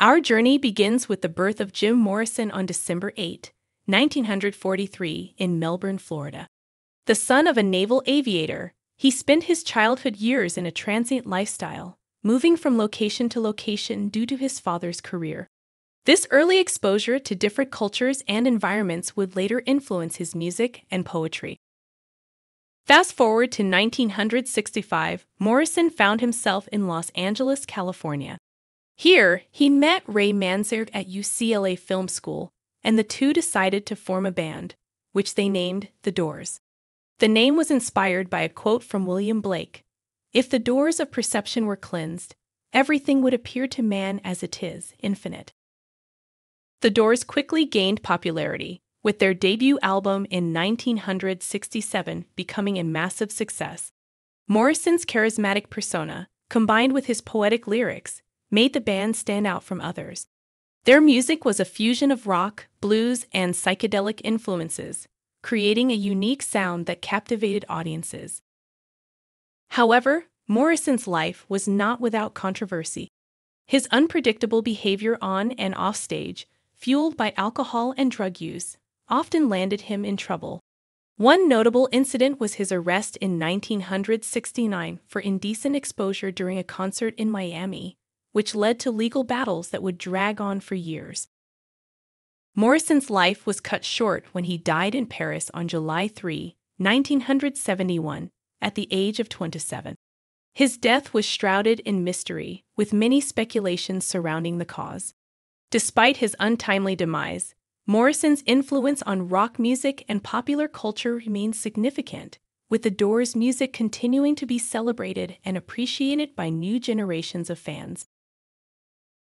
Our journey begins with the birth of Jim Morrison on December 8, 1943, in Melbourne, Florida. The son of a naval aviator, he spent his childhood years in a transient lifestyle, moving from location to location due to his father's career. This early exposure to different cultures and environments would later influence his music and poetry. Fast forward to 1965, Morrison found himself in Los Angeles, California. Here, he met Ray Manzarek at UCLA Film School, and the two decided to form a band, which they named The Doors. The name was inspired by a quote from William Blake, "If the doors of perception were cleansed, everything would appear to man as it is, infinite." The Doors quickly gained popularity, with their debut album in 1967 becoming a massive success. Morrison's charismatic persona, combined with his poetic lyrics, made the band stand out from others. Their music was a fusion of rock, blues, and psychedelic influences, creating a unique sound that captivated audiences. However, Morrison's life was not without controversy. His unpredictable behavior on and off stage, fueled by alcohol and drug use, often landed him in trouble. One notable incident was his arrest in 1969 for indecent exposure during a concert in Miami, which led to legal battles that would drag on for years. Morrison's life was cut short when he died in Paris on July 3, 1971, at the age of 27. His death was shrouded in mystery, with many speculations surrounding the cause. Despite his untimely demise, Morrison's influence on rock music and popular culture remains significant, with The Doors' music continuing to be celebrated and appreciated by new generations of fans.